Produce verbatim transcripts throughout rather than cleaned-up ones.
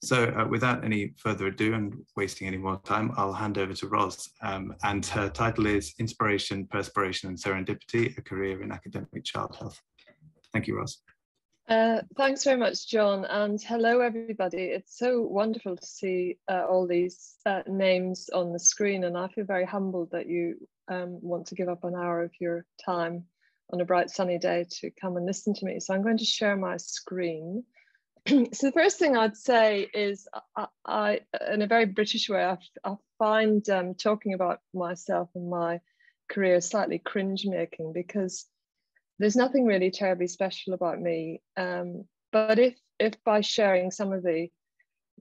So uh, without any further ado and wasting any more time, I'll hand over to Ros, um, and her title is Inspiration, Perspiration and Serendipity, A Career in Academic Child Health. Thank you, Ros. Uh, thanks very much, John, and hello everybody. It's so wonderful to see uh, all these uh, names on the screen, and I feel very humbled that you um, want to give up an hour of your time on a bright sunny day to come and listen to me. So I'm going to share my screen. So the first thing I'd say is, I, I in a very British way, I, I find um, talking about myself and my career slightly cringe-making, because there's nothing really terribly special about me. Um, but if, if by sharing some of the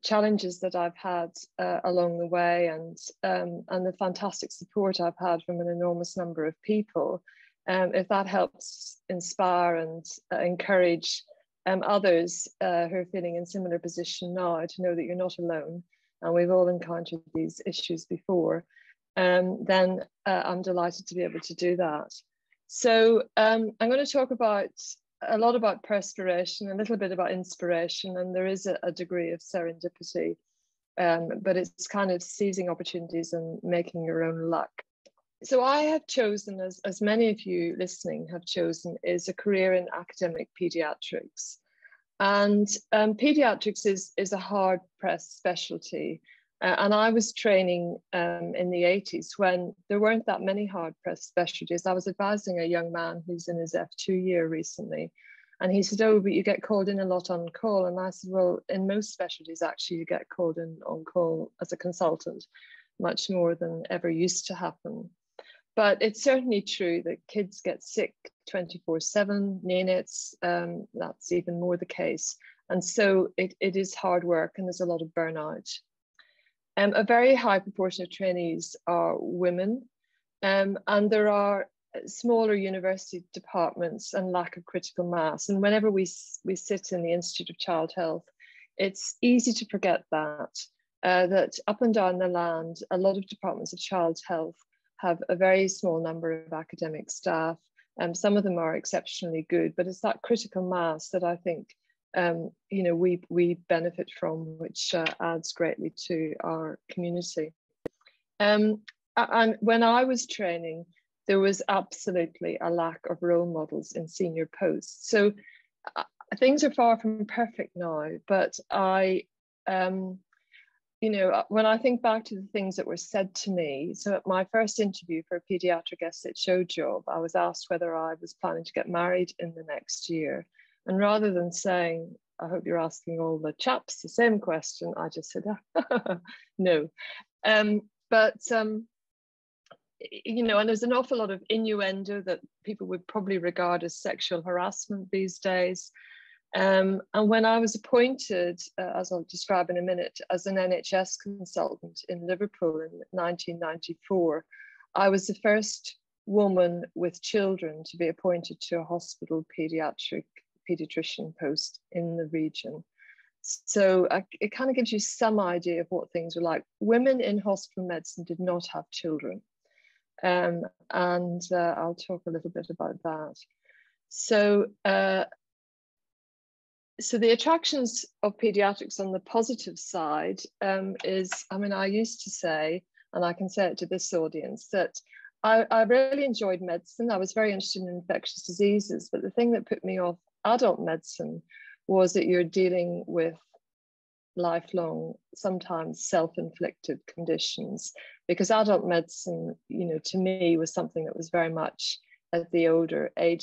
challenges that I've had uh, along the way, and, um, and the fantastic support I've had from an enormous number of people, um, if that helps inspire and uh, encourage Um, others uh, who are feeling in similar position now to know that you're not alone, and we've all encountered these issues before, um, then uh, I'm delighted to be able to do that. So um, I'm going to talk about a lot about perspiration, a little bit about inspiration, and there is a, a degree of serendipity, um, but it's kind of seizing opportunities and making your own luck. So I have chosen, as, as many of you listening have chosen, is a career in academic paediatrics. And um, paediatrics is, is a hard-pressed specialty. Uh, and I was training um, in the eighties when there weren't that many hard-pressed specialties. I was advising a young man who's in his F two year recently. And he said, oh, but you get called in a lot on call. And I said, well, in most specialties, actually, you get called in on call as a consultant, much more than ever used to happen. But it's certainly true that kids get sick twenty-four seven, neonates, um, that's even more the case. And so it, it is hard work, and there's a lot of burnout. Um, a very high proportion of trainees are women, um, and there are smaller university departments and lack of critical mass. And whenever we, we sit in the Institute of Child Health, it's easy to forget that, uh, that up and down the land, a lot of departments of child health have a very small number of academic staff, and um, some of them are exceptionally good, but it's that critical mass that I think um, you know, we, we benefit from, which uh, adds greatly to our community. Um, and when I was training, there was absolutely a lack of role models in senior posts. So uh, things are far from perfect now, but I, um, you know, when I think back to the things that were said to me, so at my first interview for a paediatric S H O job, I was asked whether I was planning to get married in the next year. And rather than saying, I hope you're asking all the chaps the same question, I just said, no. Um, but, um, you know, and there's an awful lot of innuendo that people would probably regard as sexual harassment these days. Um, and when I was appointed, uh, as I'll describe in a minute, as an N H S consultant in Liverpool in nineteen ninety-four, I was the first woman with children to be appointed to a hospital paediatric paediatrician post in the region. So I, it kind of gives you some idea of what things were like. Women in hospital medicine did not have children. Um, and uh, I'll talk a little bit about that. So. Uh, So the attractions of paediatrics on the positive side um, is, I mean, I used to say, and I can say it to this audience, that I, I really enjoyed medicine. I was very interested in infectious diseases, but the thing that put me off adult medicine was that you're dealing with lifelong, sometimes self-inflicted conditions, because adult medicine, you know, to me was something that was very much at the older age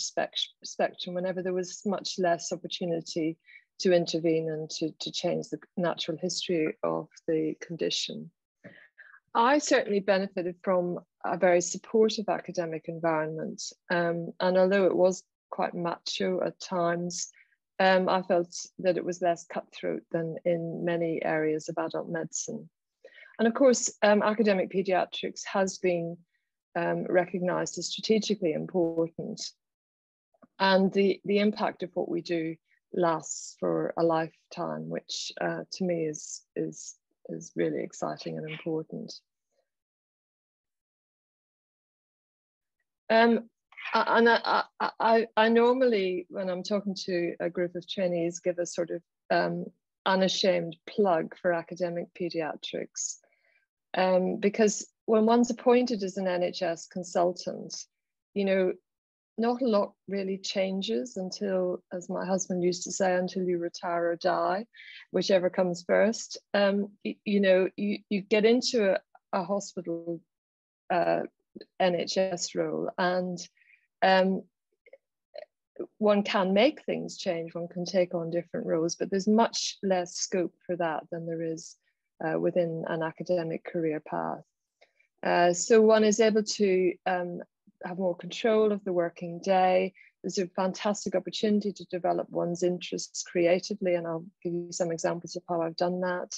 spectrum, whenever there was much less opportunity to intervene and to, to change the natural history of the condition. I certainly benefited from a very supportive academic environment, um, and although it was quite macho at times, um, I felt that it was less cutthroat than in many areas of adult medicine. And of course, um, academic paediatrics has been Um, recognised as strategically important, and the the impact of what we do lasts for a lifetime, which uh, to me is is is really exciting and important. Um, and I, I I normally, when I'm talking to a group of trainees, give a sort of um, unashamed plug for academic paediatrics, um, because when one's appointed as an N H S consultant, you know, not a lot really changes until, as my husband used to say, until you retire or die, whichever comes first. Um, you, you know, you, you get into a, a hospital uh, N H S role, and um, one can make things change, one can take on different roles, but there's much less scope for that than there is uh, within an academic career path. Uh, so one is able to um, have more control of the working day. There's a fantastic opportunity to develop one's interests creatively, and I'll give you some examples of how I've done that.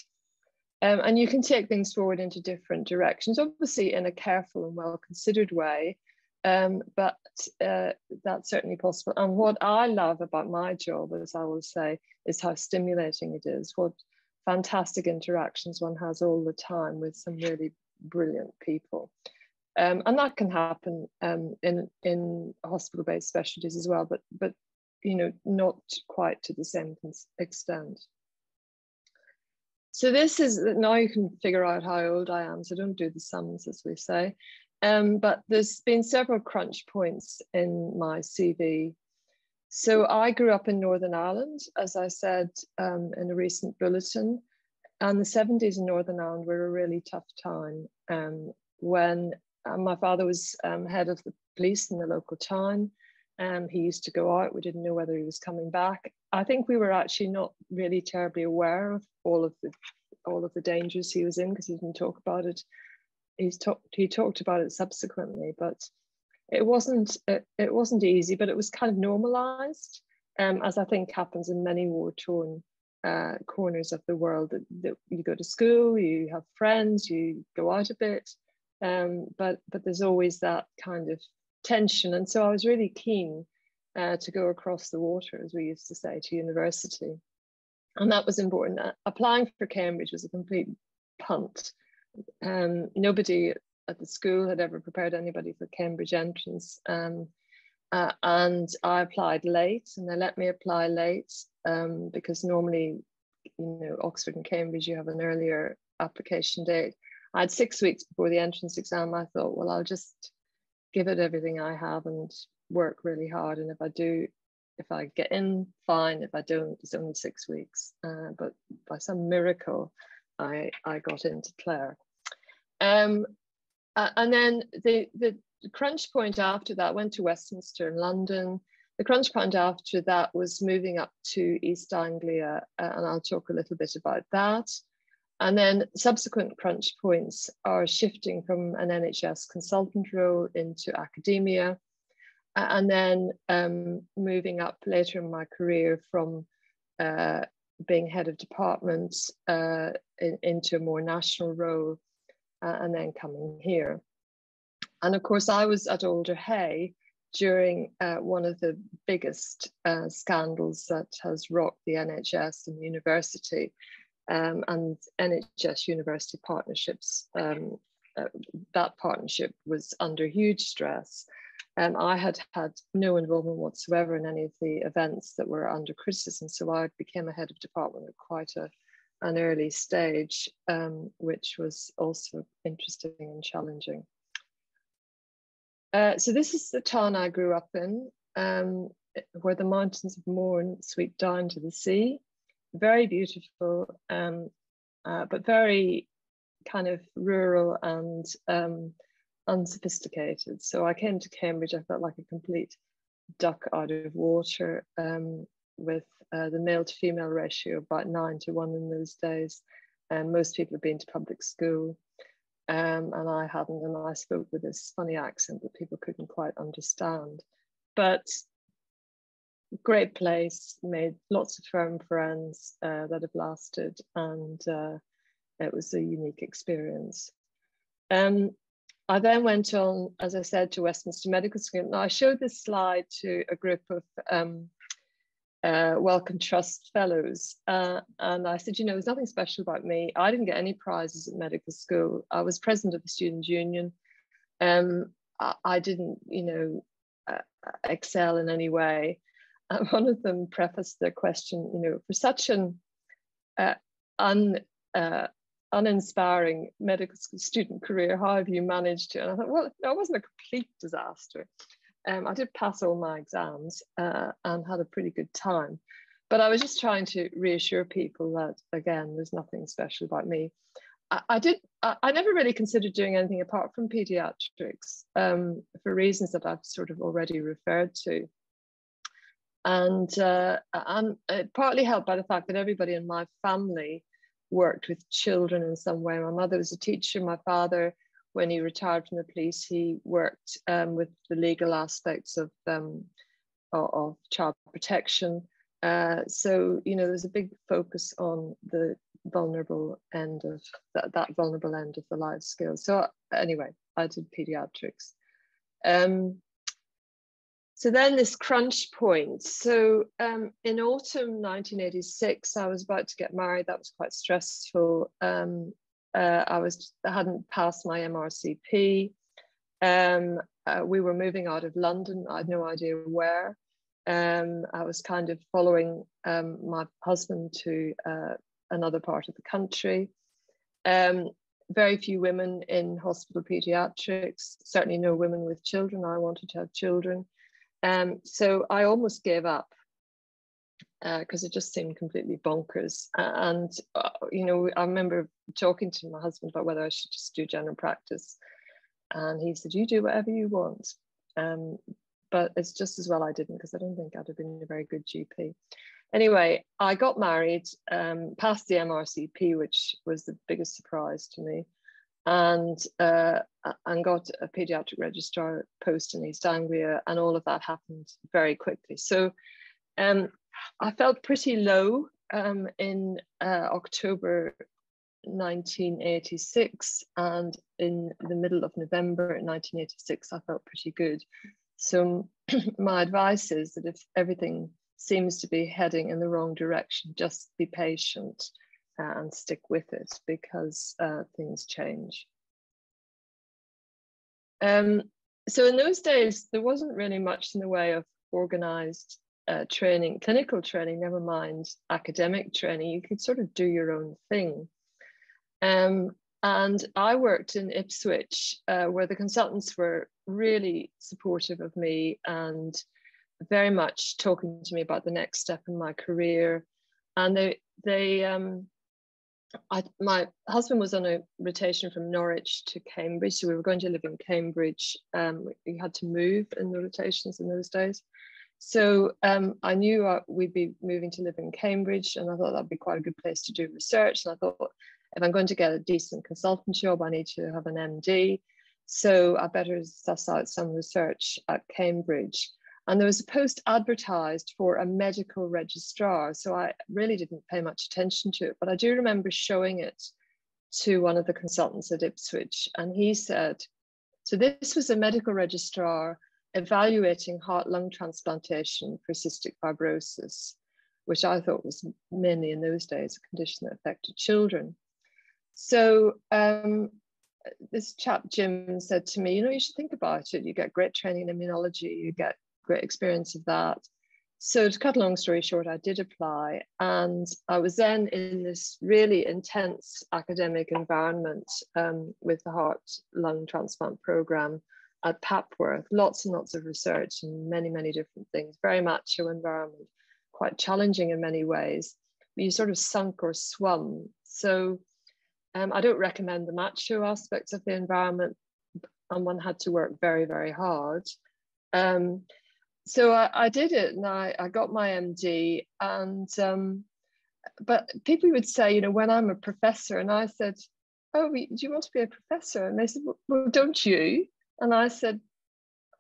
Um, and you can take things forward into different directions, obviously in a careful and well-considered way, um, but uh, that's certainly possible. And what I love about my job, as I will say, is how stimulating it is, what fantastic interactions one has all the time with some really brilliant people. Um, and that can happen um, in, in hospital-based specialties as well, but, but you know, not quite to the same extent. So this is, now you can figure out how old I am, so don't do the sums, as we say. Um, but there's been several crunch points in my C V. So I grew up in Northern Ireland, as I said um, in a recent bulletin, and the seventies in Northern Ireland were a really tough time um, when my father was um, head of the police in the local town. Um, he used to go out. We didn't know whether he was coming back. I think we were actually not really terribly aware of all of the all of the dangers he was in, because he didn't talk about it. He's talked he talked about it subsequently, but it wasn't it, it wasn't easy. But it was kind of normalised, um, as I think happens in many war-torn uh, corners of the world. That, that you go to school, you have friends, you go out a bit. Um, but, but there's always that kind of tension. And so I was really keen uh, to go across the water, as we used to say, to university. And that was important. Uh, applying for Cambridge was a complete punt. Um, nobody at the school had ever prepared anybody for Cambridge entrance. Um, uh, and I applied late, and they let me apply late um, because normally, you know, Oxford and Cambridge, you have an earlier application date. I had six weeks before the entrance exam. I thought, well, I'll just give it everything I have and work really hard. And if I do, if I get in, fine. If I don't, it's only six weeks. Uh, but by some miracle, I, I got into Clare. Um, uh, and then the, the crunch point after that, went to Westminster in London. The crunch point after that was moving up to East Anglia. Uh, and I'll talk a little bit about that. And then subsequent crunch points are shifting from an N H S consultant role into academia, and then um, moving up later in my career from uh, being head of department uh, in, into a more national role, uh, and then coming here. And of course, I was at Alder Hey during uh, one of the biggest uh, scandals that has rocked the N H S and the university. Um, and N H S university partnerships, um, uh, that partnership was under huge stress. Um, I had had no involvement whatsoever in any of the events that were under criticism, so I became a head of department at quite a, an early stage, um, which was also interesting and challenging. Uh, so this is the town I grew up in, um, where the mountains of Mourne sweep down to the sea. Very beautiful, um, uh, but very kind of rural and um, unsophisticated. So I came to Cambridge, I felt like a complete duck out of water, um, with uh, the male to female ratio about nine to one in those days. And most people had been to public school, um, and I hadn't, and I spoke with this funny accent that people couldn't quite understand. But great place, made lots of firm friends uh, that have lasted, and uh, it was a unique experience. Um, I then went on, as I said, to Westminster Medical School. Now, I showed this slide to a group of um, uh, Wellcome Trust fellows, uh, and I said, you know, there's nothing special about me. I didn't get any prizes at medical school. I was president of the student union. Um, I, I didn't, you know, uh, excel in any way. And one of them prefaced their question, you know, for such an uh, un, uh, uninspiring medical student career, how have you managed to? And I thought, well, no, it wasn't a complete disaster. Um, I did pass all my exams uh, and had a pretty good time. But I was just trying to reassure people that, again, there's nothing special about me. I, I did. I, I never really considered doing anything apart from paediatrics um, for reasons that I've sort of already referred to. And uh, I'm uh, partly helped by the fact that everybody in my family worked with children in some way. My mother was a teacher. My father, when he retired from the police, he worked um, with the legal aspects of, um, of child protection. Uh, so, you know, there's a big focus on the vulnerable end of that, that vulnerable end of the life skills. So anyway, I did pediatrics. Um, so then this crunch point. So um, in autumn nineteen eighty-six, I was about to get married. That was quite stressful. Um, uh, I was I hadn't passed my M R C P. Um, uh, we were moving out of London. I had no idea where. Um, I was kind of following um, my husband to uh, another part of the country. Um, very few women in hospital paediatrics, certainly no women with children. I wanted to have children. Um, so I almost gave up because uh, it just seemed completely bonkers. And, uh, you know, I remember talking to my husband about whether I should just do general practice. And he said, you do whatever you want. Um, But it's just as well I didn't, because I don't think I'd have been a very good G P. Anyway, I got married, um, passed the M R C P, which was the biggest surprise to me, and uh, and got a paediatric registrar post in East Anglia, and all of that happened very quickly. So um, I felt pretty low um, in uh, October nineteen eighty-six, and in the middle of November nineteen eighty-six, I felt pretty good. So my advice is that if everything seems to be heading in the wrong direction, just be patient and stick with it, because uh, things change. Um, so in those days, there wasn't really much in the way of organized uh, training, clinical training, never mind academic training. You could sort of do your own thing. Um, And I worked in Ipswich, uh, where the consultants were really supportive of me and very much talking to me about the next step in my career. And they, they, um, I, my husband was on a rotation from Norwich to Cambridge, so we were going to live in Cambridge. Um, we had to move in the rotations in those days. So um, I knew I, we'd be moving to live in Cambridge, and I thought that'd be quite a good place to do research. And I thought, if I'm going to get a decent consultant job, I need to have an M D. So I better suss out some research at Cambridge. And there was a post advertised for a medical registrar. So I really didn't pay much attention to it, but I do remember showing it to one of the consultants at Ipswich. And he said, so this was a medical registrar evaluating heart-lung transplantation for cystic fibrosis, which I thought was mainly in those days a condition that affected children. So um, this chap, Jim, said to me, you know, you should think about it. You get great training in immunology, you get great experience of that. So to cut a long story short, I did apply. And I was then in this really intense academic environment um, with the heart lung transplant program at Papworth, lots and lots of research and many, many different things, very macho environment, quite challenging in many ways. But you sort of sunk or swum. So Um, I don't recommend the macho aspects of the environment, and one had to work very, very hard. Um, so I, I did it, and I, I got my M D. And um, but people would say, you know, when I'm a professor, and I said, oh, do you want to be a professor? And they said, well, well don't you? And I said,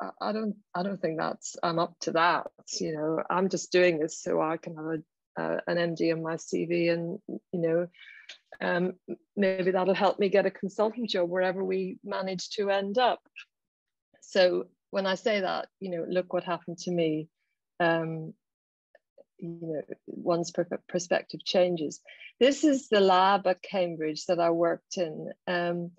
I, I don't, I don't think that's, I'm up to that. You know, I'm just doing this so I can have a, uh, an M D on my C V, and you know. Um, maybe that'll help me get a consultant job wherever we manage to end up. So when I say that, you know, look what happened to me. Um, you know, one's perspective changes. This is the lab at Cambridge that I worked in. Um,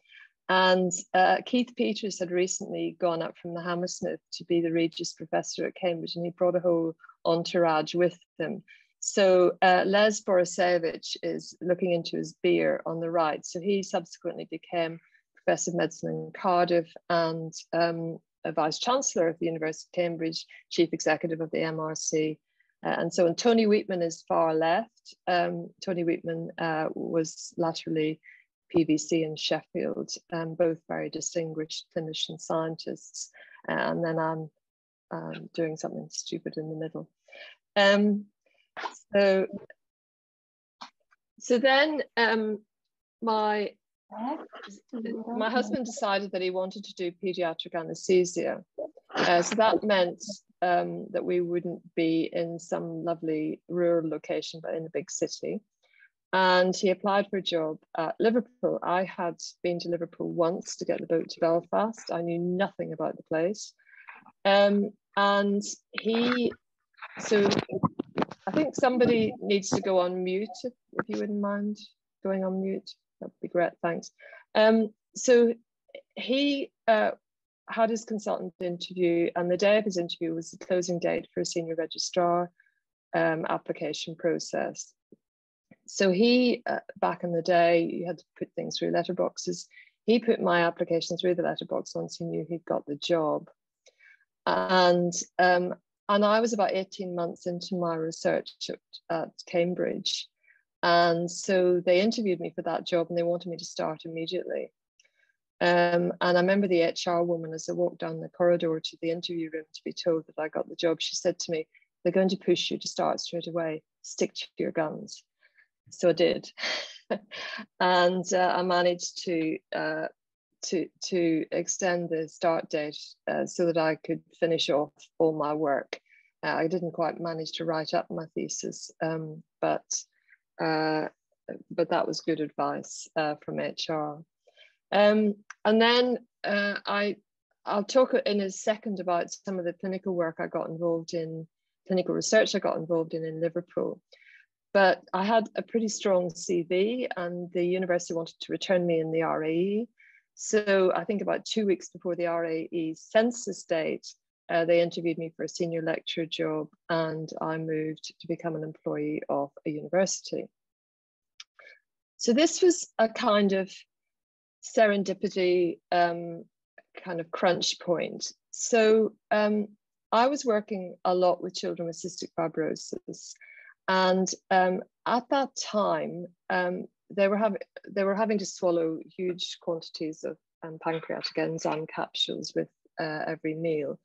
and uh, Keith Peters had recently gone up from the Hammersmith to be the Regius Professor at Cambridge, and he brought a whole entourage with him. So uh, Les Borisavich is looking into his beer on the right. So he subsequently became Professor of Medicine in Cardiff and um, a Vice-Chancellor of the University of Cambridge, Chief Executive of the M R C. Uh, and so, and Tony Wheatman is far left. Um, Tony Wheatman uh, was laterally P V C in Sheffield, um, both very distinguished clinician scientists. And then I'm um, doing something stupid in the middle. Um, so, so then um, my, my husband decided that he wanted to do pediatric anaesthesia. Uh, so that meant um, that we wouldn't be in some lovely rural location, but in a big city. And he applied for a job at Liverpool. I had been to Liverpool once to get the boat to Belfast. I knew nothing about the place. Um, and he, so I think somebody needs to go on mute, if, if you wouldn't mind going on mute. That'd be great, thanks. Um, so he uh, had his consultant interview, and the day of his interview was the closing date for a senior registrar um, application process. So he, uh, back in the day, you had to put things through letterboxes. He put my application through the letterbox once he knew he'd got the job. And, um, and I was about eighteen months into my research at, at Cambridge. And so they interviewed me for that job and they wanted me to start immediately. Um, and I remember the H R woman, as I walked down the corridor to the interview room to be told that I got the job, she said to me, "They're going to push you to start straight away, stick to your guns." So I did, and uh, I managed to uh, to to extend the start date uh, so that I could finish off all my work. Uh, I didn't quite manage to write up my thesis, um, but uh, but that was good advice uh, from H R. Um, and then uh, I I'll talk in a second about some of the clinical work I got involved in, clinical research I got involved in in Liverpool. But I had a pretty strong C V and the university wanted to return me in the R A E. So I think about two weeks before the R A E census date, uh, they interviewed me for a senior lecturer job and I moved to become an employee of a university. So this was a kind of serendipity, um, kind of crunch point. So um, I was working a lot with children with cystic fibrosis. And um, at that time, um, they were having they were having to swallow huge quantities of um, pancreatic enzyme capsules with uh, every meal,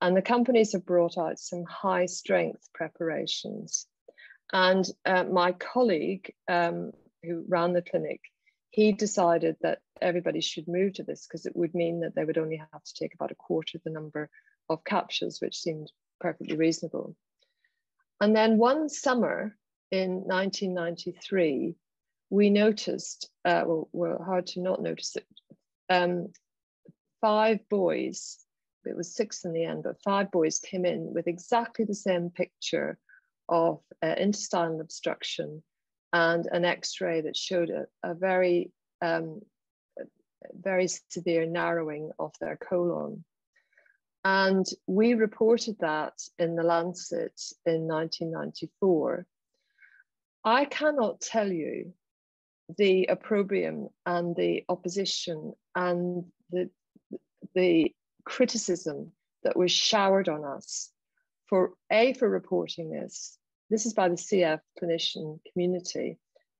and the companies have brought out some high strength preparations. And uh, my colleague um, who ran the clinic, he decided that everybody should move to this because it would mean that they would only have to take about a quarter of the number of capsules, which seemed perfectly reasonable. And then one summer in nineteen ninety-three, we noticed, uh, well, well, hard to not notice it, um, five boys, it was six in the end, but five boys came in with exactly the same picture of uh, intestinal obstruction and an x-ray that showed a, a very, um, very severe narrowing of their colon. And we reported that in the Lancet in nineteen ninety-four. I cannot tell you the opprobrium and the opposition and the, the criticism that was showered on us for A, for reporting this. This is by the C F clinician community.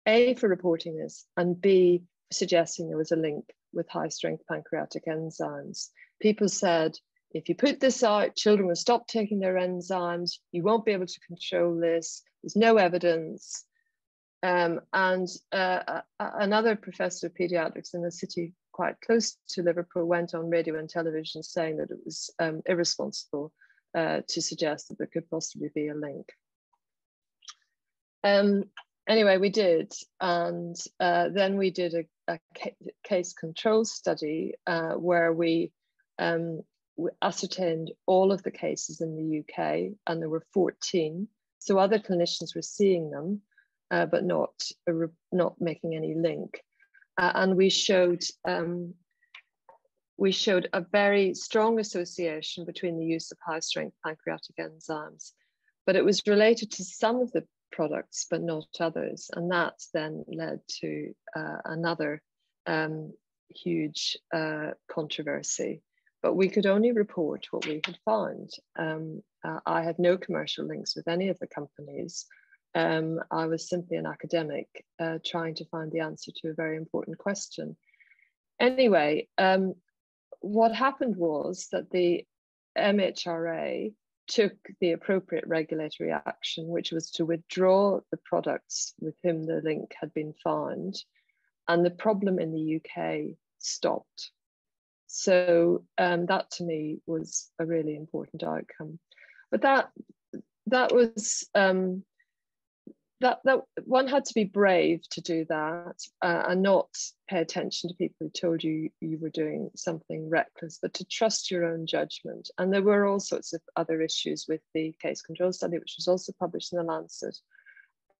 A, for reporting this, and B, for suggesting there was a link with high-strength pancreatic enzymes. People said, if you put this out, children will stop taking their enzymes. You won't be able to control this. There's no evidence. Um, and uh, another professor of pediatrics in the city quite close to Liverpool went on radio and television saying that it was um, irresponsible uh, to suggest that there could possibly be a link. Um, anyway, we did. And uh, then we did a, a case control study uh, where we um, we ascertained all of the cases in the U K, and there were fourteen. So other clinicians were seeing them, uh, but not, uh, not making any link. Uh, and we showed, um, we showed a very strong association between the use of high-strength pancreatic enzymes, but it was related to some of the products but not others, and that then led to uh, another um, huge uh, controversy. But we could only report what we had found. Um, uh, I had no commercial links with any of the companies. Um, I was simply an academic uh, trying to find the answer to a very important question. Anyway, um, what happened was that the M H R A took the appropriate regulatory action, which was to withdraw the products with whom the link had been found, and the problem in the U K stopped. So um, that to me was a really important outcome. But that that was um, that that one had to be brave to do that uh, and not pay attention to people who told you you were doing something reckless, but to trust your own judgment. And there were all sorts of other issues with the case control study, which was also published in the Lancet,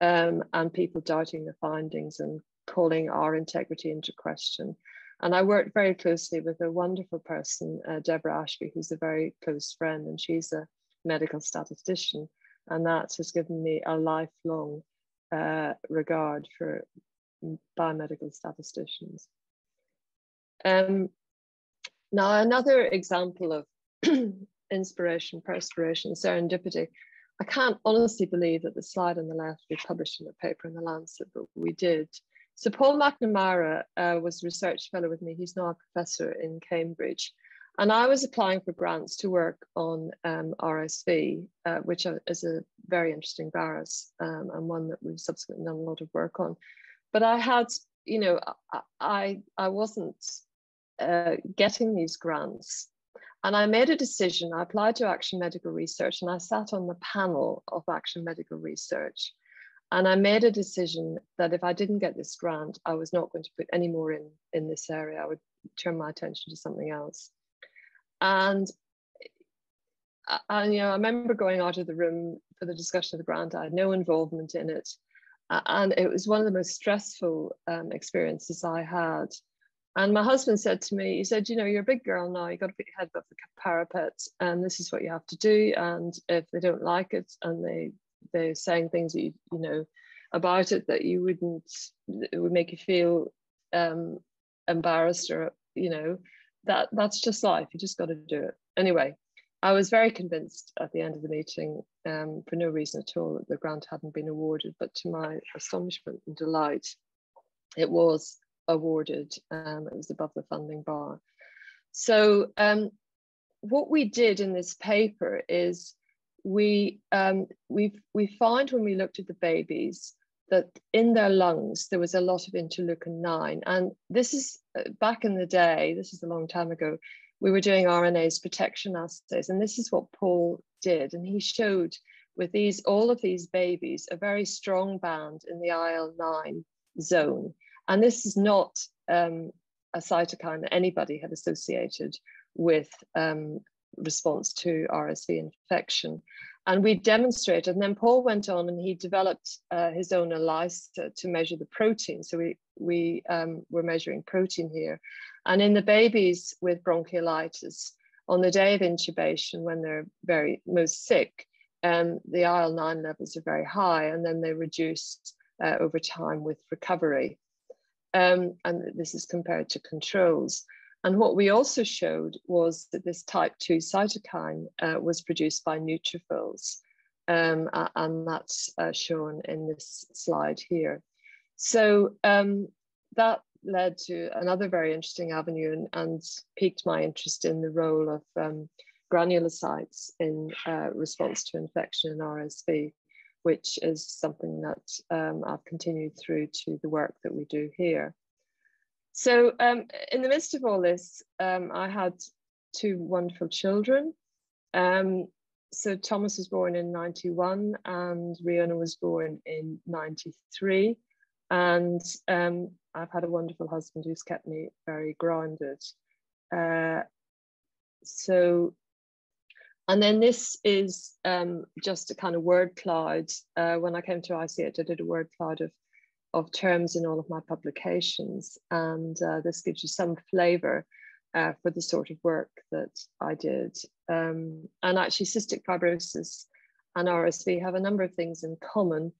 um, and people doubting the findings and calling our integrity into question. And I worked very closely with a wonderful person, uh, Deborah Ashby, who's a very close friend, and she's a medical statistician. And that has given me a lifelong uh, regard for biomedical statisticians. Um, now, another example of inspiration, perspiration, serendipity. I can't honestly believe that the slide on the left we published in the paper in the Lancet, but we did. So Paul McNamara uh, was a research fellow with me. He's now a professor in Cambridge. And I was applying for grants to work on um, R S V, uh, which is a very interesting virus um, and one that we've subsequently done a lot of work on. But I had, you know, I, I wasn't uh, getting these grants. And I made a decision. I applied to Action Medical Research, and I sat on the panel of Action Medical Research. And I made a decision that if I didn't get this grant, I was not going to put any more in, in this area. I would turn my attention to something else. And I, you know, I remember going out of the room for the discussion of the grant. I had no involvement in it. And it was one of the most stressful um, experiences I had. And my husband said to me, he said, you know, you're a big girl now, you've got to put your head above the parapet, and this is what you have to do. And if they don't like it and they they're saying things that you, you know about it that you wouldn't, it would make you feel um, embarrassed, or you know that that's just life. You just got to do it. Anyway, I was very convinced at the end of the meeting, um, for no reason at all, that the grant hadn't been awarded. But to my astonishment and delight, it was awarded. Um, it was above the funding bar. So um, what we did in this paper is, we um we we found when we looked at the babies that in their lungs there was a lot of interleukin nine, and this is back in the day, this is a long time ago, we were doing R N A's protection assays, and this is what Paul did, and he showed with these all of these babies a very strong band in the I L nine zone, and this is not um a cytokine that anybody had associated with um response to R S V infection. And we demonstrated, and then Paul went on and he developed uh, his own ELISA to measure the protein. So we, we um, were measuring protein here. And in the babies with bronchiolitis, on the day of intubation, when they're very most sick, um, the I L nine levels are very high, and then they reduce uh, over time with recovery. Um, and this is compared to controls. And what we also showed was that this type two cytokine uh, was produced by neutrophils, um, and that's uh, shown in this slide here. So um, that led to another very interesting avenue, and, and piqued my interest in the role of um, granulocytes in uh, response to infection in R S V, which is something that um, I've continued through to the work that we do here. So um, in the midst of all this, um, I had two wonderful children. Um, so Thomas was born in ninety-one and Riona was born in ninety-three. And um, I've had a wonderful husband who's kept me very grounded. Uh, so, and then this is um, just a kind of word cloud. Uh, when I came to I C H, I did a word cloud of of terms in all of my publications. And uh, this gives you some flavor uh, for the sort of work that I did. Um, and actually cystic fibrosis and R S V have a number of things in common,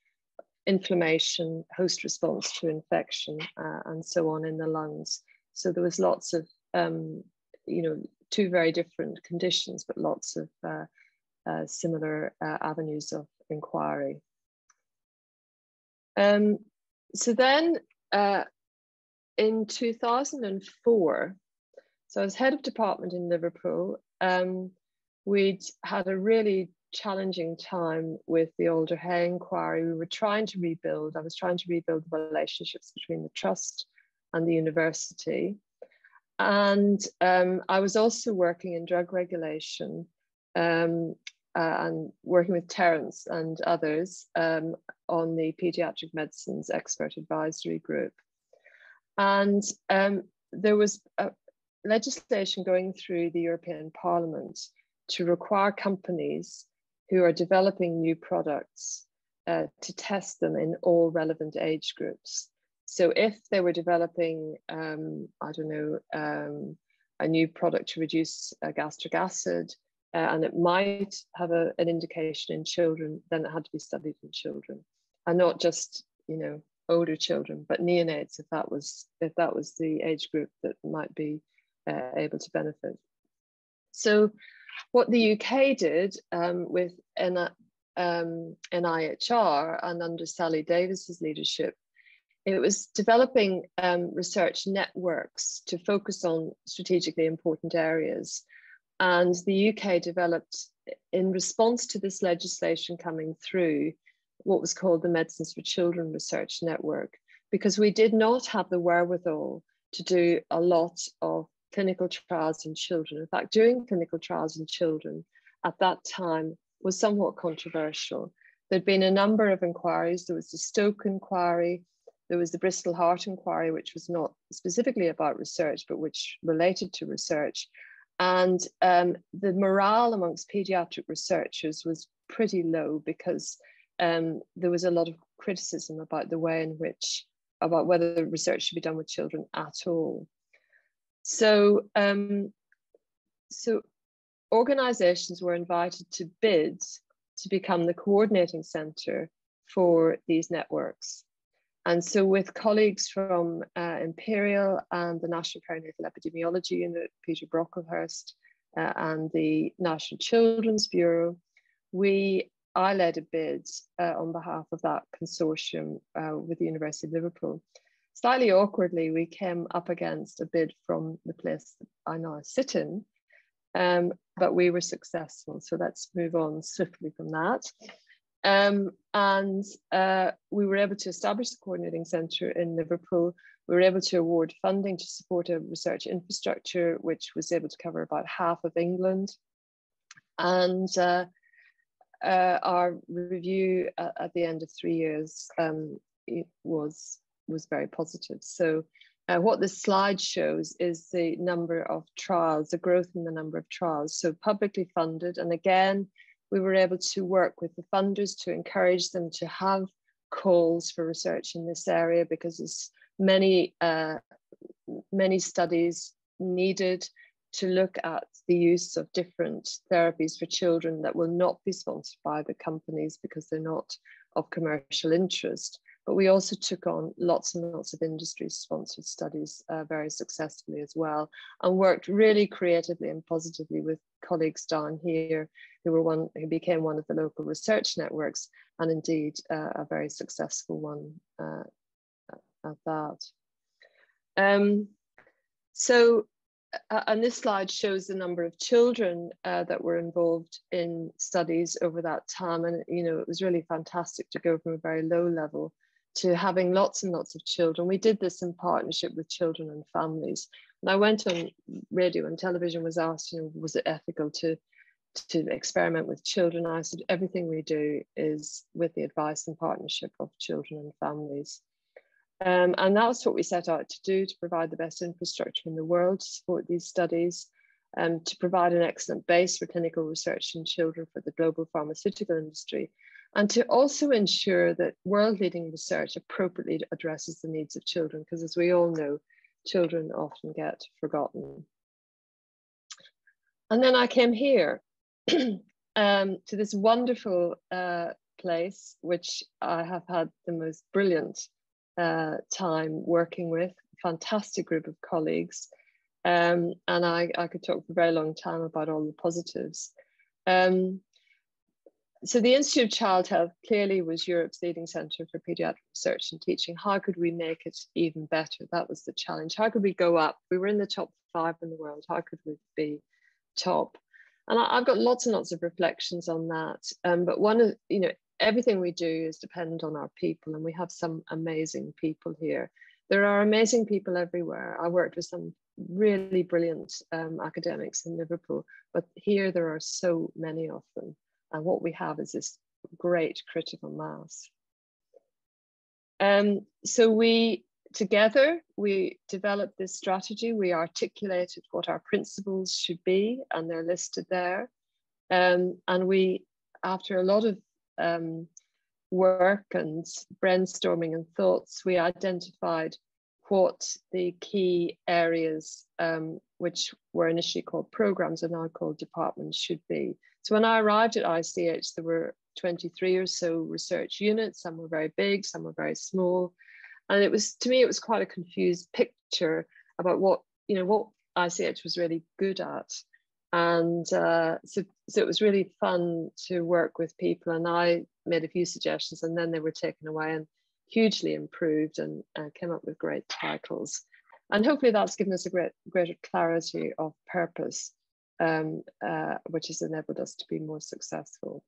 inflammation, host response to infection, uh, and so on in the lungs. So there was lots of, um, you know, two very different conditions, but lots of uh, uh, similar uh, avenues of inquiry. Um, so then uh, in two thousand four, so I was head of department in Liverpool. Um, we'd had a really challenging time with the Alder Hey inquiry. We were trying to rebuild, I was trying to rebuild the relationships between the trust and the university. And um, I was also working in drug regulation um, uh, and working with Terence and others um, on the Paediatric Medicines Expert Advisory Group. And um, there was a legislation going through the European Parliament to require companies who are developing new products uh, to test them in all relevant age groups. So if they were developing, um, I don't know, um, a new product to reduce uh, gastric acid, uh, and it might have a, an indication in children, then it had to be studied in children, and not just, you know, older children, but neonates, if that was, if that was the age group that might be uh, able to benefit. So what the U K did um, with N um, N I H R and under Sally Davis's leadership, it was developing um, research networks to focus on strategically important areas. And the U K developed, in response to this legislation coming through, what was called the Medicines for Children Research Network, because we did not have the wherewithal to do a lot of clinical trials in children. In fact, doing clinical trials in children at that time was somewhat controversial. There'd been a number of inquiries. There was the Stoke inquiry. There was the Bristol Heart inquiry, which was not specifically about research, but which related to research. And um, the morale amongst pediatric researchers was pretty low, because um, there was a lot of criticism about the way in which, about whether the research should be done with children at all. So, um, so organisations were invited to bid to become the coordinating centre for these networks. And so with colleagues from uh, Imperial and the National Perinatal Epidemiology Unit, Peter Brocklehurst, uh, and the National Children's Bureau, we, I led a bid uh, on behalf of that consortium uh, with the University of Liverpool. Slightly awkwardly, we came up against a bid from the place that I now sit in, um, but we were successful. So let's move on swiftly from that. Um, and uh, we were able to establish the coordinating centre in Liverpool. We were able to award funding to support a research infrastructure, which was able to cover about half of England. And uh, uh, our review at, at the end of three years um, it was, was very positive. So uh, what this slide shows is the number of trials, the growth in the number of trials. So publicly funded, and again, we were able to work with the funders to encourage them to have calls for research in this area, because there's many, uh, many studies needed to look at the use of different therapies for children that will not be sponsored by the companies because they're not of commercial interest. But we also took on lots and lots of industry-sponsored studies uh, very successfully as well, and worked really creatively and positively with colleagues down here who were one who became one of the local research networks, and indeed uh, a very successful one uh, at that. Um, so, uh, and this slide shows the number of children uh, that were involved in studies over that time, and you know it was really fantastic to go from a very low level to having lots and lots of children. We did this in partnership with children and families. And I went on radio and television, was asked, you know, was it ethical to, to experiment with children? I said, everything we do is with the advice and partnership of children and families. Um, and that's what we set out to do, to provide the best infrastructure in the world to support these studies, um, to provide an excellent base for clinical research in children for the global pharmaceutical industry, and to also ensure that world-leading research appropriately addresses the needs of children, because as we all know, children often get forgotten. And then I came here um, to this wonderful uh, place, which I have had the most brilliant uh, time working with, fantastic group of colleagues. Um, and I, I could talk for a very long time about all the positives. Um, so the Institute of Child Health clearly was Europe's leading centre for paediatric research and teaching. How could we make it even better? That was the challenge. How could we go up? We were in the top five in the world. How could we be top? And I, I've got lots and lots of reflections on that. Um, but one of, you know, everything we do is dependent on our people, and we have some amazing people here. There are amazing people everywhere. I worked with some really brilliant um, academics in Liverpool, but here there are so many of them. And what we have is this great critical mass. Um, so we, together, we developed this strategy. We articulated what our principles should be, and they're listed there. Um, and we, after a lot of um, work and brainstorming and thoughts, we identified what the key areas, um, which were initially called programs and now called departments, should be. So when I arrived at I C H, there were twenty-three or so research units. Some were very big, some were very small. And it was, to me, it was quite a confused picture about what, you know, what I C H was really good at. And uh, so, so it was really fun to work with people, and I made a few suggestions, and then they were taken away and hugely improved, and uh, came up with great titles. And hopefully that's given us a great, greater clarity of purpose, um, uh, which has enabled us to be more successful.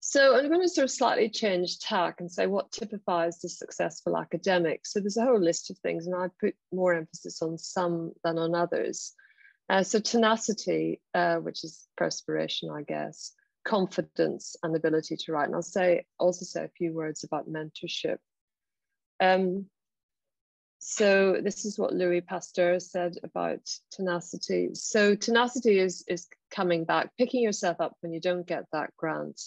So I'm going to sort of slightly change tack and say what typifies the successful academic. So there's a whole list of things, and I put more emphasis on some than on others. Uh, so tenacity, uh, which is perspiration, I guess, confidence and ability to write. And I'll say, also say a few words about mentorship. Um, so this is what Louis Pasteur said about tenacity. So tenacity is, is coming back, picking yourself up when you don't get that grant.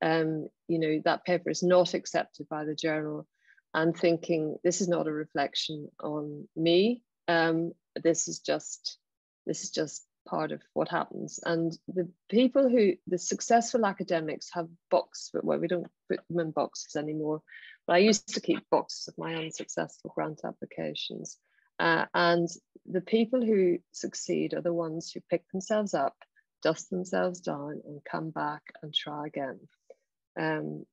Um, you know, that paper is not accepted by the journal, and thinking, this is not a reflection on me. Um, this is just... This is just part of what happens. And the people who, the successful academics have boxes, but well, we don't put them in boxes anymore. But I used to keep boxes of my unsuccessful grant applications. Uh, and the people who succeed are the ones who pick themselves up, dust themselves down, and come back and try again. Um,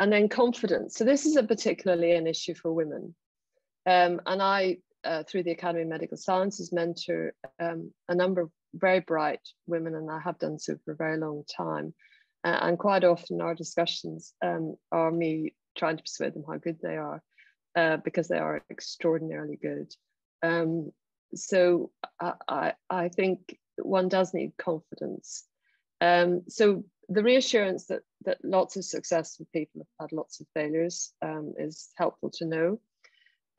and then confidence. So this is a particularly an issue for women. Um, and I, Uh, through the Academy of Medical Sciences, mentor um, a number of very bright women, and I have done so for a very long time. Uh, and quite often our discussions um, are me trying to persuade them how good they are, uh, because they are extraordinarily good. Um, so I, I, I think one does need confidence. Um, so the reassurance that, that lots of successful people have had lots of failures um, is helpful to know.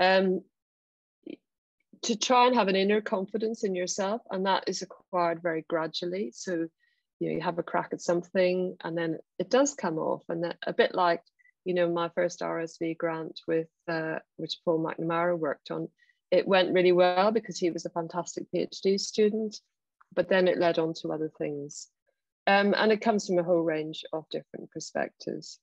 Um, to try and have an inner confidence in yourself, and that is acquired very gradually. So, you know, you have a crack at something and then it does come off, and that, a bit like, you know, my first R S V grant with, uh, which Paul McNamara worked on, it went really well because he was a fantastic PhD student, but then it led on to other things. Um, and it comes from a whole range of different perspectives.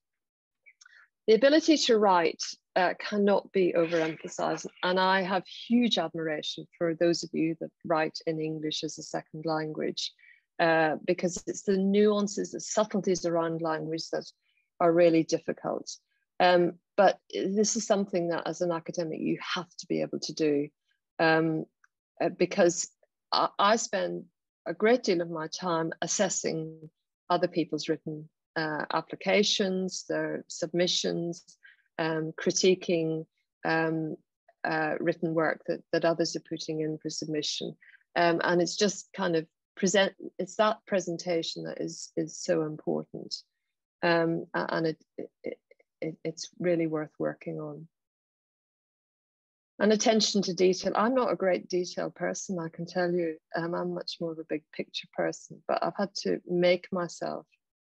The ability to write uh, cannot be overemphasized, and I have huge admiration for those of you that write in English as a second language, uh, because it's the nuances, the subtleties around language that are really difficult. Um, but this is something that as an academic, you have to be able to do, um, uh, because I, I spend a great deal of my time assessing other people's written Uh, applications, their submissions, um, critiquing um, uh, written work that, that others are putting in for submission. Um, and it's just kind of present, it's that presentation that is, is so important. Um, and it, it, it, it's really worth working on. And attention to detail. I'm not a great detail person, I can tell you. Um, I'm much more of a big picture person, but I've had to make myself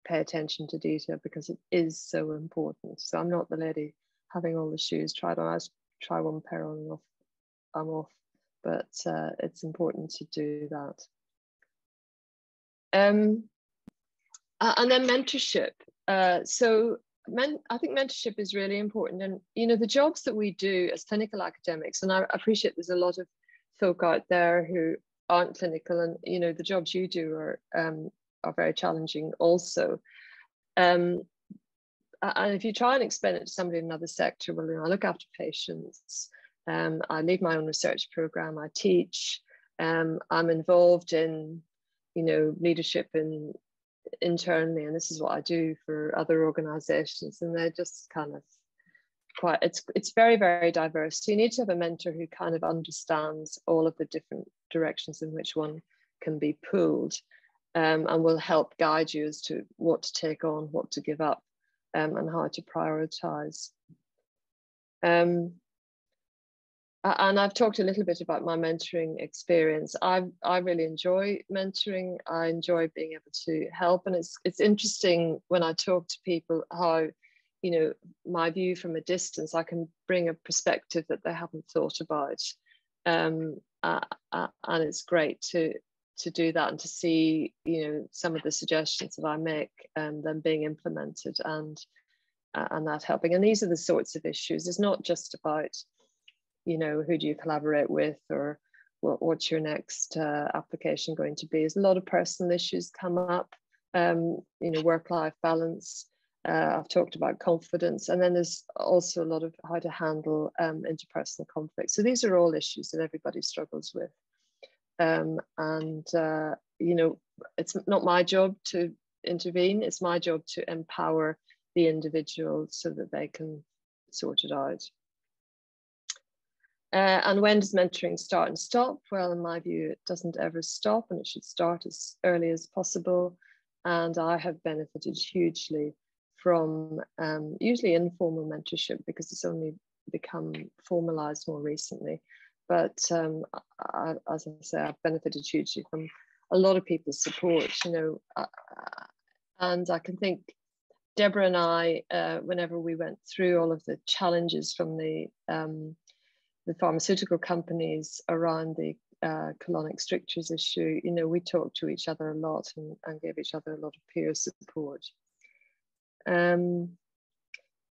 pay attention to detail because it is so important. So I'm not the lady having all the shoes tried on. I try one pair on and off, I'm off, but uh, it's important to do that. Um, Uh, and then mentorship. Uh, so men, I think mentorship is really important. And, you know, the jobs that we do as clinical academics, and I appreciate there's a lot of folk out there who aren't clinical, and, you know, the jobs you do are, um, are very challenging also. Um, and if you try and explain it to somebody in another sector, well, you know, I look after patients, um, I lead my own research program, I teach, um, I'm involved in, you know, leadership in internally, and this is what I do for other organizations, and they're just kind of quite, it's it's very, very diverse. So you need to have a mentor who kind of understands all of the different directions in which one can be pulled, um, and will help guide you as to what to take on, what to give up, um, and how to prioritize. Um, and I've talked a little bit about my mentoring experience. I I really enjoy mentoring. I enjoy being able to help, and it's it's interesting when I talk to people how, you know, my view from a distance, I can bring a perspective that they haven't thought about, um, uh, uh, and it's great to to do that and to see, you know, some of the suggestions that I make and them being implemented and uh, and that helping. And these are the sorts of issues. It's not just about, you know, who do you collaborate with, or what, what's your next uh, application going to be. There's a lot of personal issues come up, um, you know, work-life balance. Uh, I've talked about confidence, and then there's also a lot of how to handle um, interpersonal conflict. So these are all issues that everybody struggles with. Um, and, uh, you know, it's not my job to intervene. It's my job to empower the individual so that they can sort it out. Uh, and when does mentoring start and stop? Well, in my view, it doesn't ever stop, and it should start as early as possible. And I have benefited hugely from um, usually informal mentorship, because it's only become formalized more recently. But um, I, as I say, I've benefited hugely from a lot of people's support, you know, uh, and I can think Deborah and I, uh, whenever we went through all of the challenges from the um, the pharmaceutical companies around the uh, colonic strictures issue, you know, we talked to each other a lot and, and gave each other a lot of peer support. Um,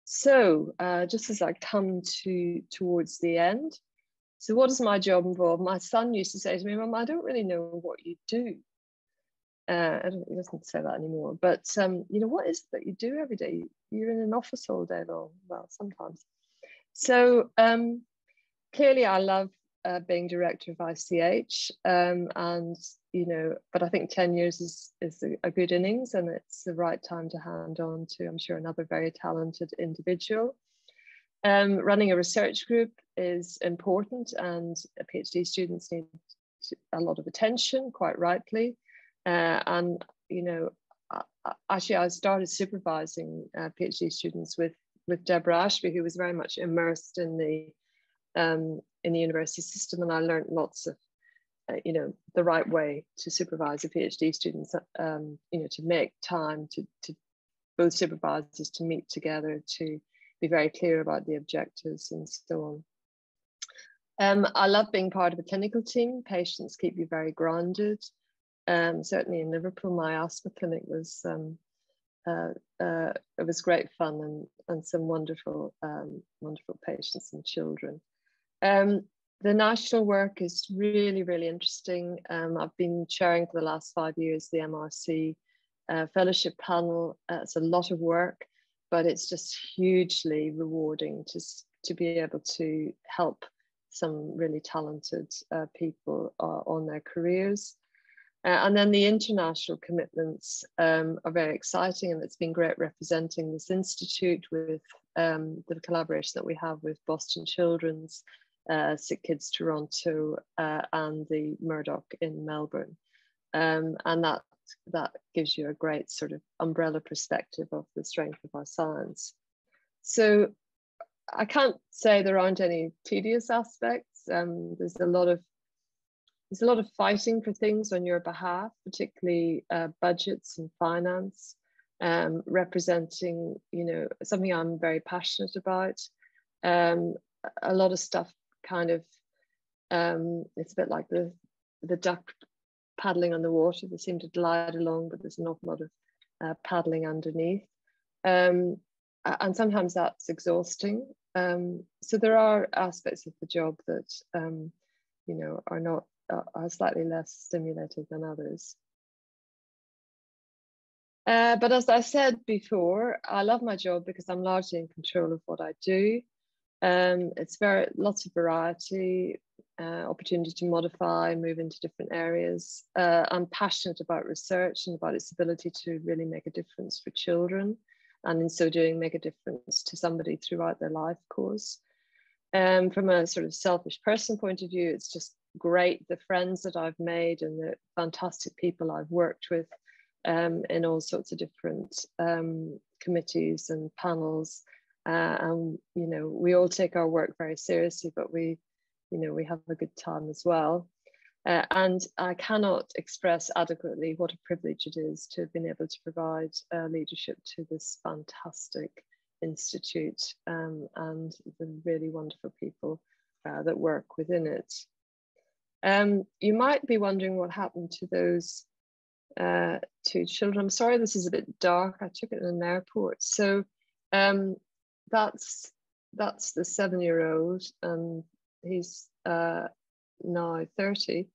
so uh, just as I come to towards the end, so what does my job involve? My son used to say to me, "Mum, I don't really know what you do." Uh, I don't, he doesn't say that anymore, but um, you know, what is it that you do every day? You're in an office all day long, well, sometimes. So um, clearly, I love uh, being director of I C H, um, and you know, but I think ten years is is a good innings, and it's the right time to hand on to, I'm sure, another very talented individual. Um, running a research group is important, and PhD students need a lot of attention, quite rightly. Uh, and you know, I, actually, I started supervising uh, PhD students with with Deborah Ashby, who was very much immersed in the Um, in the university system, and I learned lots of, uh, you know, the right way to supervise a PhD student, um, you know, to make time to, to both supervisors to meet together, to be very clear about the objectives and so on. Um, I love being part of a clinical team. Patients keep you very grounded. Um, certainly in Liverpool, my asthma clinic was, um, Uh, uh, it was great fun, and, and some wonderful, um, wonderful patients and children. Um, the national work is really, really interesting. Um, I've been chairing for the last five years the M R C uh, fellowship panel. Uh, it's a lot of work, but it's just hugely rewarding to, to be able to help some really talented uh, people uh, on their careers. Uh, and then the international commitments um, are very exciting, and it's been great representing this institute with um, the collaboration that we have with Boston Children's, uh, Sick Kids Toronto, uh, and the Murdoch in Melbourne. Um, and that, that gives you a great sort of umbrella perspective of the strength of our science. So I can't say there aren't any tedious aspects. Um, there's a lot of There's a lot of fighting for things on your behalf, particularly uh, budgets and finance, um, representing, you know, something I'm very passionate about. Um, a lot of stuff kind of, um, it's a bit like the, the duck paddling on the water. They seem to glide along, but there's an awful lot of uh, paddling underneath. Um, and sometimes that's exhausting. Um, so there are aspects of the job that, um, you know, are not, are slightly less stimulating than others. Uh, but as I said before, I love my job because I'm largely in control of what I do. Um, it's very, lots of variety, uh, opportunity to modify, move into different areas. Uh, I'm passionate about research and about its ability to really make a difference for children, and in so doing make a difference to somebody throughout their life course. Um, from a sort of selfish person point of view, it's just great, the friends that I've made and the fantastic people I've worked with um, in all sorts of different um, committees and panels. Uh, and, you know, we all take our work very seriously, but we, you know, we have a good time as well. Uh, and I cannot express adequately what a privilege it is to have been able to provide uh, leadership to this fantastic institute um, and the really wonderful people uh, that work within it. Um, you might be wondering what happened to those uh, two children. I'm sorry, this is a bit dark. I took it in an airport. So um, that's, that's the seven-year-old, and he's uh, now thirty.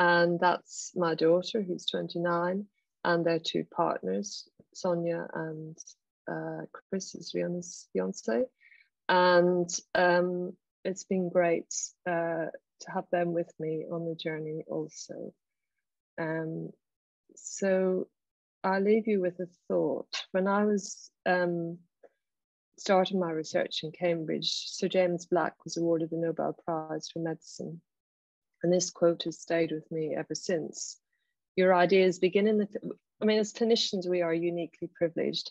And that's my daughter, who's twenty-nine, and their two partners, Sonia and uh, Chris, is Rhianna's fiance. And um, it's been great uh, to have them with me on the journey also. Um, so I'll leave you with a thought. When I was um, starting my research in Cambridge, Sir James Black was awarded the Nobel Prize for Medicine. And this quote has stayed with me ever since. Your ideas begin in the, I mean, as clinicians, we are uniquely privileged.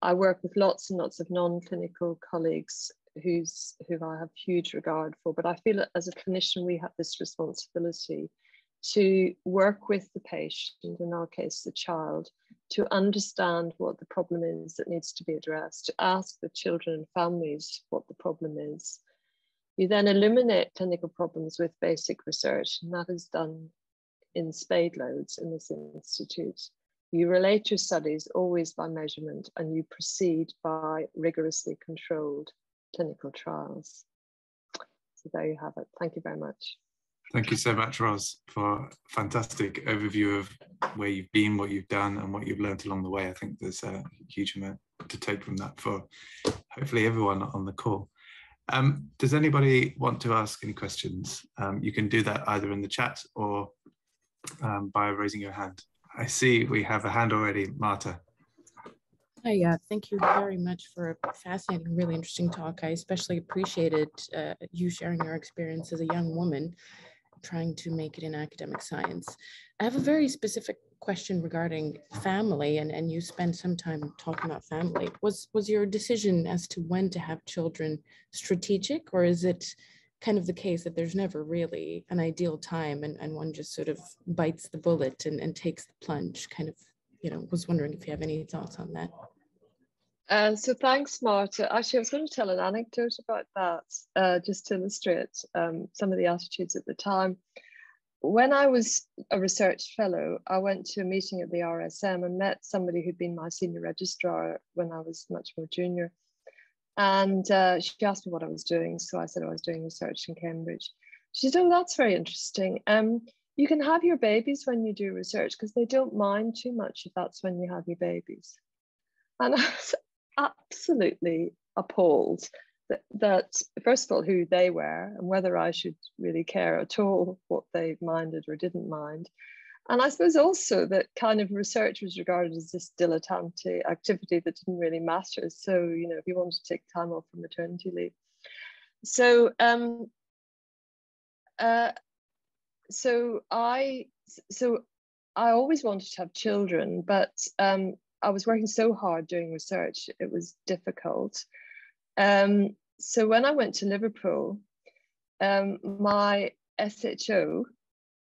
I work with lots and lots of non-clinical colleagues who's, who I have huge regard for, but I feel as a clinician, we have this responsibility to work with the patient, in our case, the child, to understand what the problem is that needs to be addressed, to ask the children and families what the problem is. You then eliminate clinical problems with basic research, and that is done in spade loads in this institute. You relate your studies always by measurement, and you proceed by rigorously controlled clinical trials. So there you have it. Thank you very much. Thank you so much, Ros, for a fantastic overview of where you've been, what you've done, and what you've learned along the way. I think there's a huge amount to take from that for hopefully everyone on the call. Um, does anybody want to ask any questions? Um, you can do that either in the chat or um, by raising your hand. I see we have a hand already, Marta. Hi, uh, thank you very much for a fascinating, really interesting talk. I especially appreciated uh, you sharing your experience as a young woman trying to make it in academic science. I have a very specific question regarding family, and, and you spent some time talking about family. Was, was your decision as to when to have children strategic, or is it kind of the case that there's never really an ideal time and, and one just sort of bites the bullet and, and takes the plunge? Kind of, you know, was wondering if you have any thoughts on that. Uh, so thanks, Marta. Actually, I was going to tell an anecdote about that, uh, just to illustrate um, some of the attitudes at the time. When I was a research fellow, I went to a meeting at the R S M and met somebody who'd been my senior registrar when I was much more junior. And uh, she asked me what I was doing. So I said, oh, I was doing research in Cambridge. She said, oh, that's very interesting. Um, you can have your babies when you do research because they don't mind too much if that's when you have your babies. And I was absolutely appalled. That, that, first of all, who they were and whether I should really care at all what they minded or didn't mind. And I suppose also that kind of research was regarded as this dilettante activity that didn't really matter. So, you know, if you wanted to take time off from maternity leave. So, um, uh, so, I, so I always wanted to have children, but um, I was working so hard doing research, it was difficult. Um, so when I went to Liverpool, um, my S H O,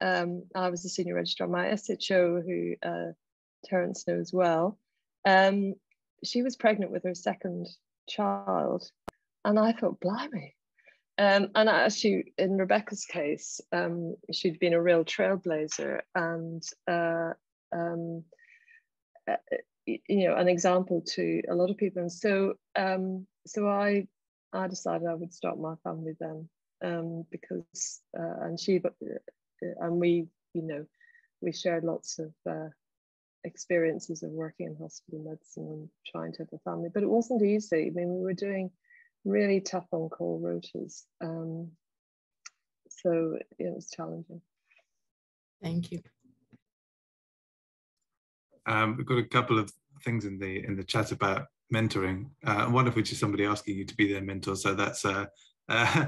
um, I was a senior registrar, my S H O, who uh, Terence knows well, um, she was pregnant with her second child. And I thought, blimey. Um, and I actually, in Rebecca's case, um, she'd been a real trailblazer. And uh, um, uh, you know, an example to a lot of people. And so um, so I I decided I would start my family then, um, because uh, and she and we, you know, we shared lots of uh, experiences of working in hospital medicine and trying to have a family, but it wasn't easy. I mean, we were doing really tough on-call rotas, um, so it was challenging. Thank you. Um, we've got a couple of things in the in the chat about mentoring, uh, one of which is somebody asking you to be their mentor. So that's uh, uh,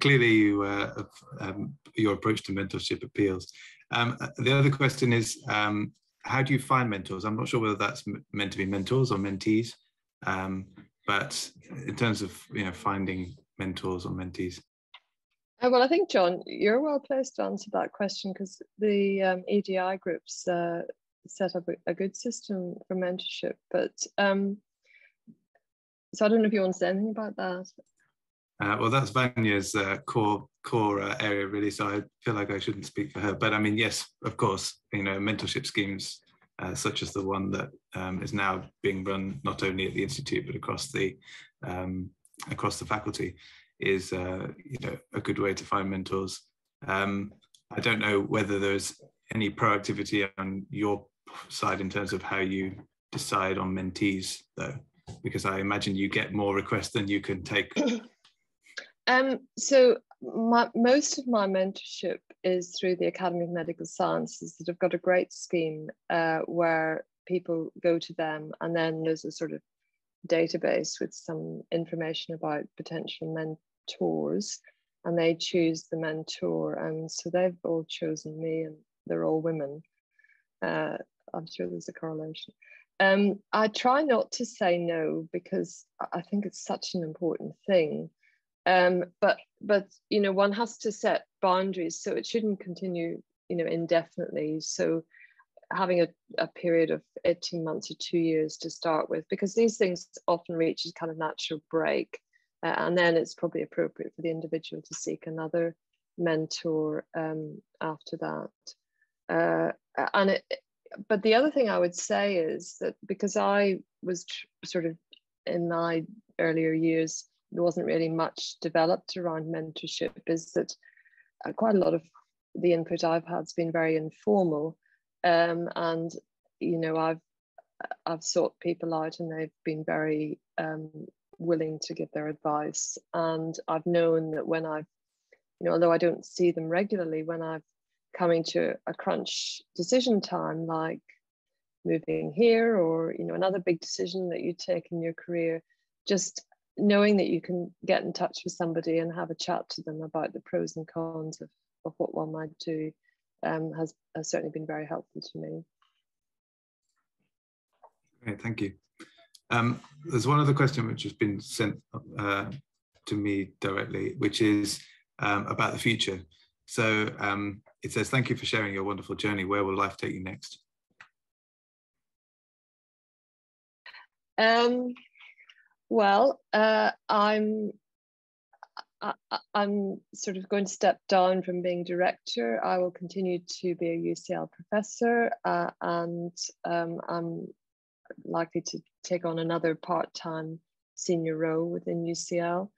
clearly you, uh, um, your approach to mentorship appeals. Um, the other question is, um, how do you find mentors? I'm not sure whether that's meant to be mentors or mentees, um, but in terms of, you know, finding mentors or mentees. Well, I think, John, you're well placed to answer that question, because the um, E D I groups uh, set up a, a good system for mentorship. But um, so I don't know if you want to say anything about that. Uh, well, that's Vanya's uh, core core uh, area, really. So I feel like I shouldn't speak for her. But I mean, yes, of course, you know, mentorship schemes uh, such as the one that um, is now being run not only at the institute but across the um, across the faculty is uh, you know, a good way to find mentors. Um, I don't know whether there's any proactivity on your side in terms of how you decide on mentees, though, because I imagine you get more requests than you can take. Um, so my, most of my mentorship is through the Academy of Medical Sciences, that have got a great scheme uh, where people go to them, and then there's a sort of database with some information about potential mentors, and they choose the mentor. And so they've all chosen me, and they're all women. Uh, I'm sure there's a correlation. Um, I try not to say no, because I think it's such an important thing. Um, but, but, you know, one has to set boundaries, so it shouldn't continue, you know, indefinitely. So having a, a period of eighteen months or two years to start with, because these things often reach a kind of natural break. Uh, and then it's probably appropriate for the individual to seek another mentor um, after that. Uh, and it, but the other thing I would say is that, because I was tr sort of in my earlier years, there wasn't really much developed around mentorship, is that quite a lot of the input I've had has been very informal, um, and you know, I've I've sought people out, and they've been very um, willing to give their advice. And I've known that when I've, you know, although I don't see them regularly, when I've coming to a crunch decision time, like moving here, or you know, another big decision that you take in your career, just knowing that you can get in touch with somebody and have a chat to them about the pros and cons of, of what one might do um, has, has certainly been very helpful to me. Great, thank you. Um, there's one other question which has been sent uh, to me directly, which is um, about the future. So um, it says, thank you for sharing your wonderful journey. Where will life take you next? Um, Well, uh, I'm I, I'm sort of going to step down from being director. I will continue to be a U C L professor, uh, and um, I'm likely to take on another part-time senior role within U C L.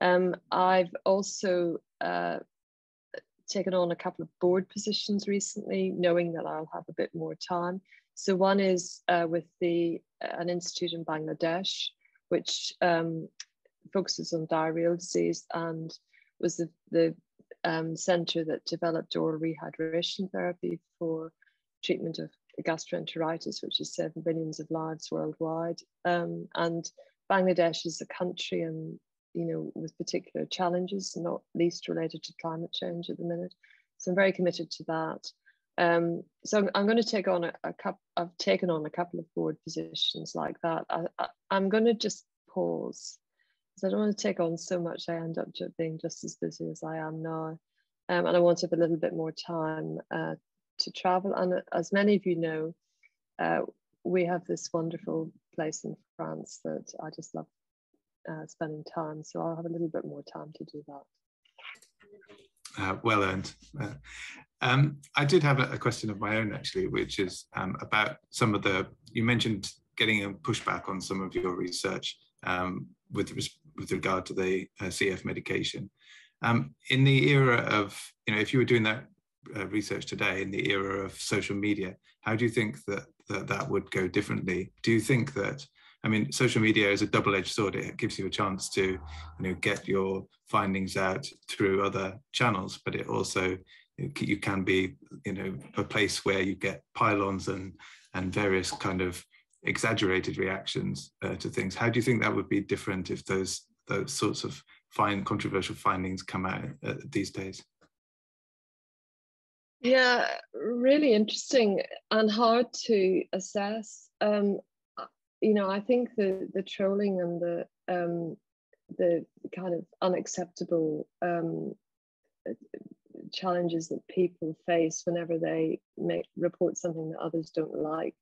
Um, I've also uh, taken on a couple of board positions recently, knowing that I'll have a bit more time. So one is uh, with the an institute in Bangladesh, which um, focuses on diarrheal disease, and was the, the um, centre that developed oral rehydration therapy for treatment of gastroenteritis, which has saved millions of lives worldwide. Um, and Bangladesh is a country, and you know, with particular challenges, not least related to climate change at the minute. So I'm very committed to that. Um, so I'm, I'm going to take on a, a couple, I've taken on a couple of board positions like that. I, I, I'm going to just pause, because I don't want to take on so much I end up being just as busy as I am now. Um, and I want to have a little bit more time uh, to travel. And as many of you know, uh, we have this wonderful place in France that I just love uh, spending time. So I'll have a little bit more time to do that. Uh, well earned. Uh, um, I did have a, a question of my own, actually, which is um, about some of the, you mentioned getting a pushback on some of your research um, with, with regard to the uh, C F medication. Um, in the era of, you know, if you were doing that uh, research today in the era of social media, how do you think that, that that would go differently? Do you think that, I mean, social media is a double-edged sword. It gives you a chance to, you know, get your findings out through other channels, but it also, you can be, you know, a place where you get pylons and, and various kind of exaggerated reactions uh, to things. How do you think that would be different if those, those sorts of fine controversial findings come out uh, these days? Yeah, really interesting and hard to assess. Um, you know, I think the, the trolling and the, um, the kind of unacceptable um, challenges that people face whenever they make report something that others don't like,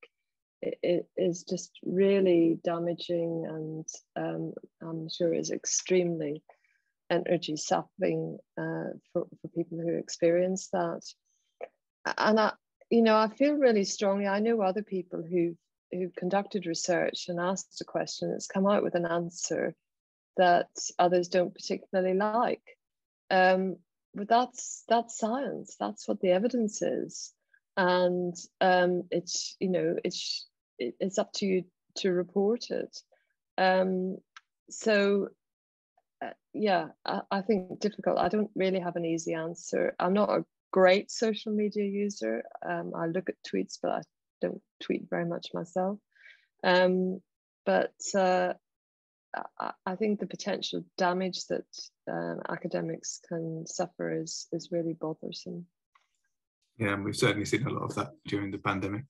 it, it is just really damaging, and um, I'm sure is extremely energy sapping uh, for, for people who experience that. And I, you know, I feel really strongly, I know other people who've, who've conducted research and asked a question that's come out with an answer that others don't particularly like. Um, But that's that's science. That's what the evidence is, and um, it's you know it's it's up to you to report it. Um, so uh, yeah, I, I think difficult. I don't really have an easy answer. I'm not a great social media user. Um, I look at tweets, but I don't tweet very much myself. Um, but uh, I think the potential damage that um, academics can suffer is, is really bothersome. Yeah, and we've certainly seen a lot of that during the pandemic.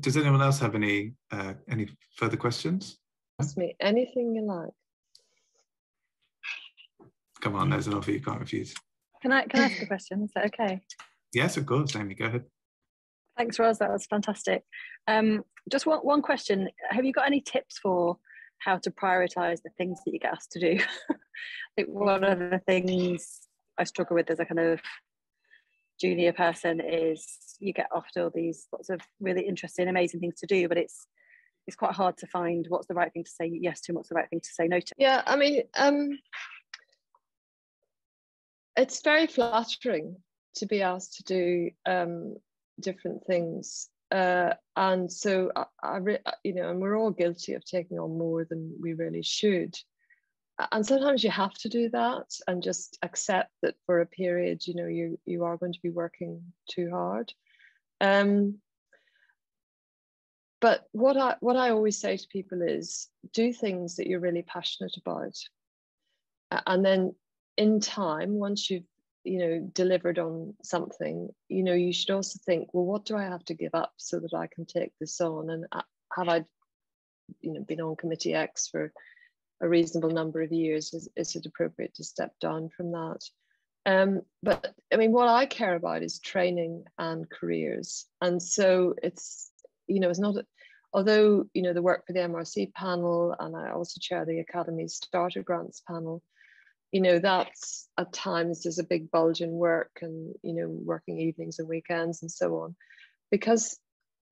Does anyone else have any uh, any further questions? Ask me anything you like. Come on, there's an offer you can't refuse. Can I, can I ask a question? Is that okay? Yes, of course, Amy, go ahead. Thanks, Ros, that was fantastic. Um, just one, one question. Have you got any tips for how to prioritise the things that you get asked to do? I think one of the things I struggle with as a kind of junior person is you get offered all these lots of really interesting, amazing things to do, but it's it's quite hard to find what's the right thing to say yes to and what's the right thing to say no to. Yeah, I mean, um, it's very flattering to be asked to do um, different things. Uh, and so, I, I re you know, and we're all guilty of taking on more than we really should. And sometimes you have to do that and just accept that for a period, you know, you, you are going to be working too hard. Um, but what I, what I always say to people is do things that you're really passionate about. And then in time, once you've you know, delivered on something, you know, you should also think, well, what do I have to give up so that I can take this on? And have I, you know, been on committee X for a reasonable number of years? Is, is it appropriate to step down from that? Um, but I mean, what I care about is training and careers. And so it's, you know, it's not, although, you know, the work for the M R C panel, and I also chair the Academy's Starter Grants panel, you know, that's at times there's a big bulge in work and, you know, working evenings and weekends and so on. Because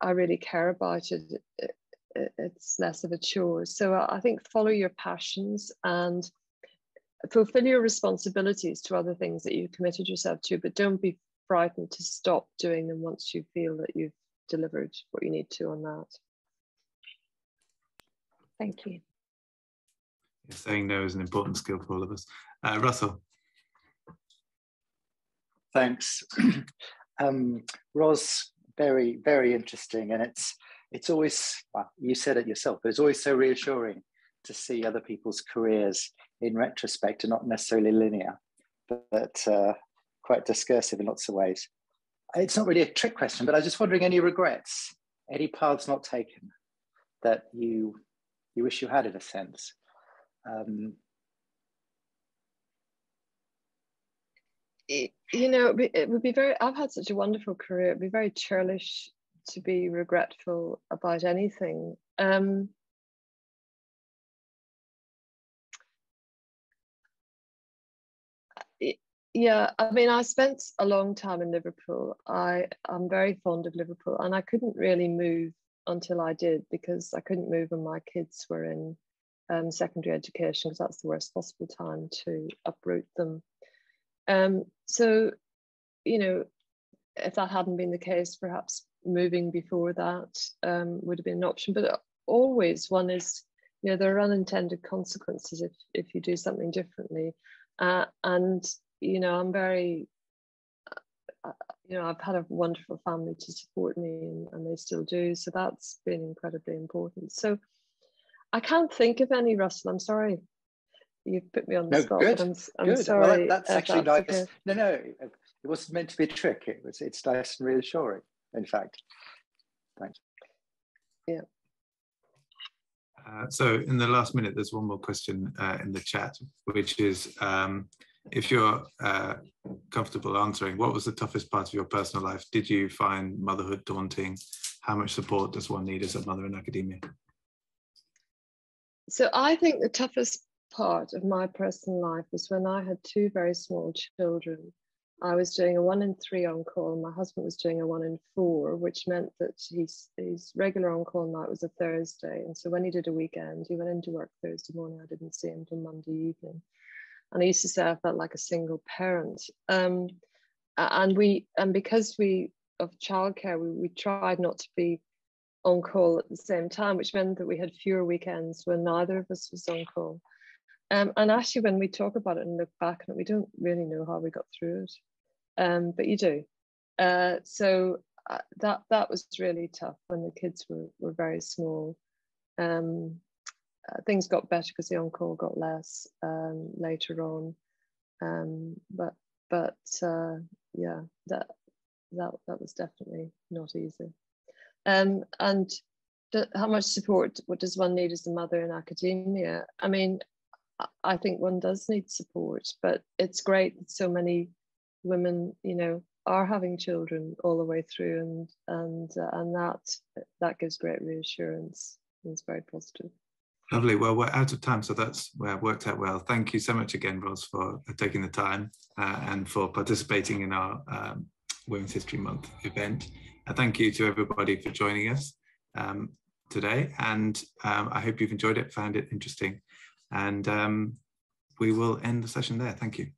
I really care about it, it, it it's less of a chore. So I think follow your passions and fulfill your responsibilities to other things that you've committed yourself to, but don't be frightened to stop doing them once you feel that you've delivered what you need to on that. Thank you. Saying no is an important skill for all of us. Uh, Russell. Thanks. um, Ros, very, very interesting. And it's, it's always, well, you said it yourself, but it's always so reassuring to see other people's careers in retrospect and not necessarily linear, but, but uh, quite discursive in lots of ways. It's not really a trick question, but I was just wondering, any regrets, any paths not taken that you, you wish you had in a sense? Um, it, you know, it, it would be very, I've had such a wonderful career, it'd be very churlish to be regretful about anything. Um, it, yeah, I mean, I spent a long time in Liverpool. I, I'm very fond of Liverpool, and I couldn't really move until I did, because I couldn't move when my kids were in um, secondary education, because that's the worst possible time to uproot them. Um, so, you know, if that hadn't been the case, perhaps moving before that um, would have been an option. But always one is, you know, there are unintended consequences if, if you do something differently. Uh, and, you know, I'm very, uh, you know, I've had a wonderful family to support me, and, and they still do. So that's been incredibly important. So I can't think of any, Russell, I'm sorry. You've put me on the no, spot. Good, I'm, I'm good. Sorry. Well, that, that's actually that's nice. Okay. No, no, it wasn't meant to be a trick. It was, it's nice and reassuring, in fact. Thanks. Yeah. Uh, so in the last minute, there's one more question uh, in the chat, which is, um, if you're uh, comfortable answering, what was the toughest part of your personal life? Did you find motherhood daunting? How much support does one need as a mother in academia? So I think the toughest part of my personal life was when I had two very small children. I was doing a one in three on-call, my husband was doing a one in four, which meant that his, his regular on-call night was a Thursday. And so when he did a weekend, he went into work Thursday morning, I didn't see him until Monday evening. And I used to say I felt like a single parent. Um, and we, and because we, of childcare, we, we tried not to be on-call at the same time, which meant that we had fewer weekends when neither of us was on-call. Um, and actually, when we talk about it and look back on it, we don't really know how we got through it. Um, but you do. Uh, so uh, that that was really tough when the kids were, were very small. Um, uh, things got better because the on-call got less um, later on. Um, but but uh, yeah, that that that was definitely not easy. Um, and how much support? What does one need as a mother in academia? I mean, I think one does need support, but it's great that so many women, you know, are having children all the way through, and and uh, and that that gives great reassurance. It's very positive. Lovely. Well, we're out of time, so that's well, worked out well. Thank you so much again, Ros, for taking the time uh, and for participating in our um, Women's History Month event. And thank you to everybody for joining us um, today, and um, I hope you've enjoyed it, found it interesting, and um, we will end the session there. Thank you.